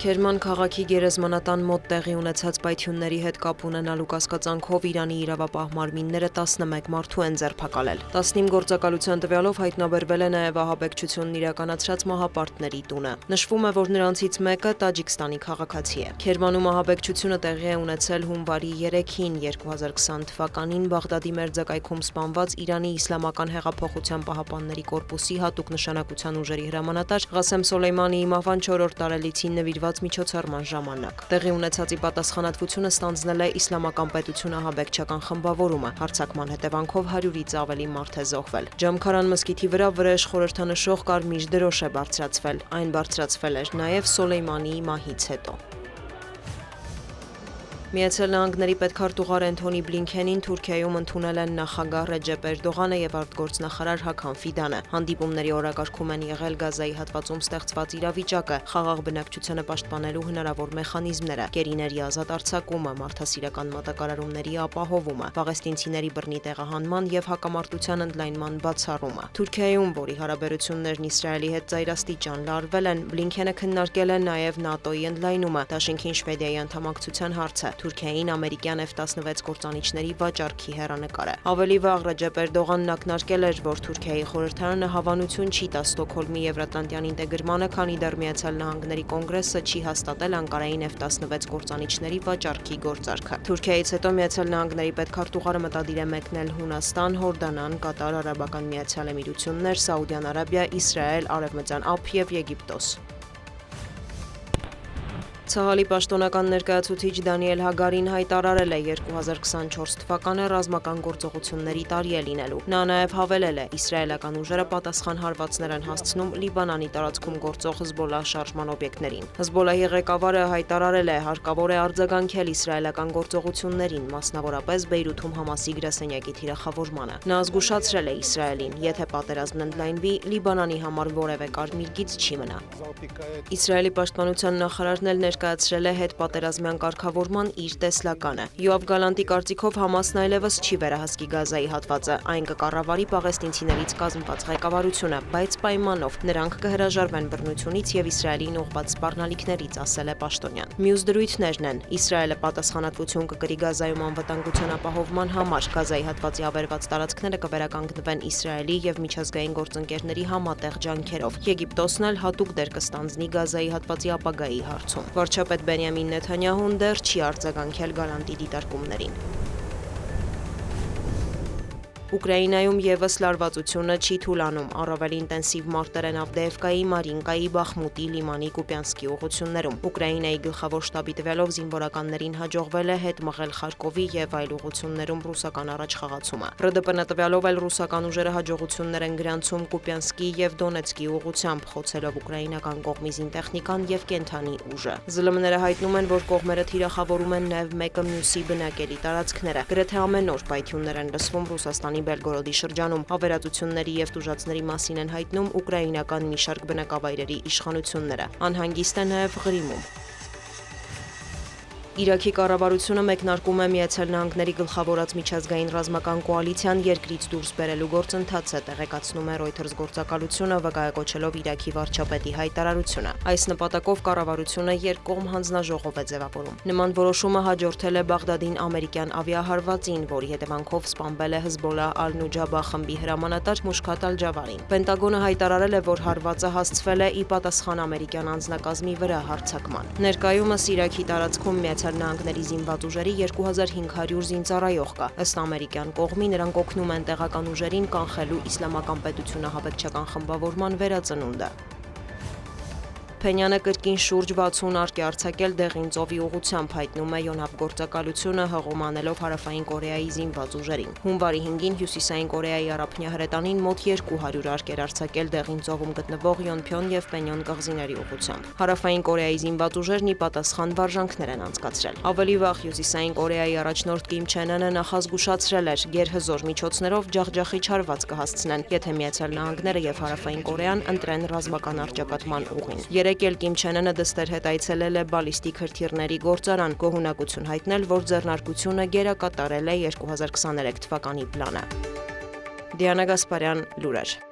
Քերման քաղաքի գերեզմանատան մոտ տեղի ունեցած պայթյունների հետ կապ ունենալու կասկածանքով Իրանի իրավապահ մարմինները 11 մարդու են ձերբակալել։ 15 գործակալության տվյալով հայտնաբերվել է նաև ահաբեկչությունն իրականացրած մահապարտների տունը։ Նշվում է, որ նրանցից մեկը Տաջիկստանի քաղաքացի է։ Քերմանում ահաբեկչությունը տեղի է ունեցել հունվարի 3-ին 2020 թվականին Բաղդադի մերձակայքում սպանված Իրանի իսլամական հեղափոխության պահապանների կորպուսի հատուկ նշանակության ուժերի հրամանատար Ղասեմ Սոլեյմանիի մահվան 4-րդ տարելիցին նվիրված միջոցառման ժամանակ։ Տեղի ունեցածի պատասխանատվությունը ստանձնել է իսլամական պետություն ահաբեկչական խմբավորումը, հարձակման հետևանքով 100-ից ավելի մարդ է զոհվել։ Ջամքարան մզկիթի վրա վրեժ խորհրդանշող կարմիր դրոշ է բարձրացվել, այն բարձրացվել էր նաև Սոլեյմանիի մահից հետո։ Միացյալ Նահանգների պետքարտուղար Անթոնի Բլինքենին Թուրքիայում ընդունել են նախագահ Ռեջեփ Էրդողանը եւ արտգործնախարար Հական Ֆիդանը։ Հանդիպումների օրակարգում են եղել Գազայի հատվածում ստեղծված իրավիճակը, խաղաղ բնակչությունը պաշտպանելու հնարավոր մեխանիզմները, գերիների ազատ արձակումը, մարդասիրական մատակարարումների ապահովումը, պաղեստինցիների բռնի տեղահանման եւ հակամարտության ընդլայնման բացառումը։ Թուրքիայում, որի հարաբերություններն Իսրայելի հետ ծայրաստիճան լարվել են, Բլինքենը քննարկել է նաեւ ՆԱՏՕ-ի ընդլայնումը, Դաշնքին Շվեդիայի անդամակցության հարցը։ Թուրքիային ամերիկյան F-16 կործանիչների վաճառքի հեռանկարը։ Ավելի վաղ Ռեջեփ Էրդողանն ակնարկել էր, որ Թուրքիայի խորհրդարանը հավանություն չի տա Ստոկհոլմի եվրատլանտյան ինտեգրմանը, քանի դեռ Միացյալ Նահանգների կոնգրեսը չի հաստատել Անկարային F-16 կործանիչների վաճառքի գործարքը։ Թուրքիայից հետո Միացյալ Նահանգների պետքարտուղարը մտադիր է մեկնել Հունաստան, Հորդանան, Կատար, Արաբական Միացյալ Էմիրություններ, Սաուդյան Արաբիա, Իսրայել, Արևմտյան Ափ և Եգիպտոս։ Ցահալի պաշտոնական ներկայացուցիչ Դանիել Հագարին հայտարարել է 2024 թվականը ռազմական գործողությունների տարի է լինելու։ Նա նաև հավելել է, իսրայելական ուժերը պատասխան հարվածներ են հասցնում Լիբանանի տարածքում գործող Հզբոլլահ շարժման օբյեկտներին։ Հզբոլլահի ղեկավարը հայտարարել է, հարկավոր է արձագանքել իսրայելական գործողություններին, մասնավորապես Բեյրութում Համասի գրասենյակի թիրախավորմանը։ Նա զգուշացրել է Իսրայելին, եթե պատերազմն ընդլայնվի, Լիբանանի համար որևէ կարմիր գիծ չի մնա։ Իսրայելի պաշտպանության նախարարն էլ ներկայացրել է հետպատերազմյան կարգավորման իր տեսլականը։ Յոավ Գալանտի կարծիքով Համասն այլևս չի վերահսկի Գազայի հատվածը, այն կկառավարի պաղեստինցիներից կազմված ղեկավարությունը, բայց պայմանով նրանք կհրաժարվեն բռնությունից եւ Իսրայելին ուղղված սպառնալիքներից, ասել է պաշտոնյան։ Մյուս դրույթներն են՝ Իսրայելը պատասխանատվություն կկրի Գազայում անվտանգության ապահովման համար, Գազայի հատվածի ավերված տարածքները կվերականգնվեն Իսրայելի եւ միջազգային գործընկերների համատեղ ջանքերով։ Եգիպտոսն էլ հատուկ դեր կստանձնի Գազայի հատվածի ապագայի հարցում։ Վարչապետ Բենյամին Նեթանյահուն դեռ չի արձագանքել Գալանտի դիտարկումներին։ Ուկրաինայում ևս լարվածությունը չի թուլանում, առավել ինտենսիվ մարտեր են Ավդեևկայի, Մարինկայի, Բախմուտի, Լիմանի, Կուպյանսկի ուղություններում։ Ուկրաինայի գլխավոր շտաբի տվյալով զինվորականներին հաջողվել է հետ մղել Խարկովի եւ այլ ուղություններում ռուսական առաջխաղացումը։ ՌԴՊ-ի տվյալով էլ ռուսական ուժերը հաջողություններ են գրանցում Կուպյանսկի եւ Դոնեցկի ուղությամբ, խոցելով ուկրաինական կողմի զինտեխնիկան եւ կենդանի ուժը։ ԶԼՄ-ները հայտնում են, որ կողմերը թիրախավորում են նաեւ մեկը մյուսի բնակելի տարածքները։ Գրեթե ամեն օր պայթյուններ են լսվում Ռուսաստանի Բելգորոդի շրջանում, ավերածությունների և տուժածների մասին են հայտնում ուկրաինական մի շարք բնակավայրերի իշխանությունները։ Անհանգիստ է նաև Ղրիմում։ Իրաքի կառավարությունը մեկնարկում է Միացյալ Նահանգների գլխավորած միջազգային ռազմական կոալիցիան երկրից դուրս բերելու գործընթացը, տեղեկացնում է Reuters գործակալությունը, վկայակոչելով Իրաքի վարչապետի հայտարարությունը։ Այս նպատակով կառավարությունը երկկողմ հանձնաժողով է ձևավորում։ Նման որոշումը հաջորդել է Բաղդադին ամերիկյան ավիահարվածին, որի հետևանքով սպանվել է Հզբոլլահ Ալ-Նուջաբա խմբի հրամանատար Մուշքաթ Ալ-Ջավարին։ Պենտագոնը հայտարարել է, որ հարվածը հասցվել է ի պատասխան ամերիկյան անձնակազմի վրա հարձակման։ Ներկայումս Իրաքի տարածքում Նահանգների զինված ուժերի 2500 զինծառայող կա։ Ըստ ամերիկյան կողմի նրանք օգնում են տեղական ուժերին կանխելու իսլամական պետություն ահաբեկչական խմբավորման վերածնունդը։ Փենյանը կրկին շուրջ 60 արկի արձակել դեղին ծովի ուղությամբ, հայտնում է ՅՈՆԱՊ գործակալությունը, հղում անելով Հարավային Կորեայի զինված ուժերին։ Հունվարի 5-ին Հյուսիսային Կորեայի առափնյա հրետանին մոտ 200 արկեր արձակել դեղին ծովում գտնվող Յոնփյոն և Պենյոն կղզիների ուղությամբ։ Հարավային Կորեայի զինված ուժերն ի պատասխան վարժանքներ են անցկացրել։ Ավելի վաղ Հյուսիսային Կորեայի առաջնորդ Կիմ Չեն Ընը նախազգուշացրել էր՝ գերհզոր միջոցներով ջախջախիչ հարված կհասցնեն, եթե Միացյալ Նահանգները և Հարավային Կորեան ընտրեն ռազմական առճակատման ուղին։ Երեկ էլ Կիմ Չեն Ընը դստեր հետ այցելել է բալիստիկ հրթիռների գործարան, գոհունակություն հայտնել, որ ձեռնարկությունը գերակատարել է 2023 թվականի պլանը։ Դիանա Գասպարյան, Լուրեր։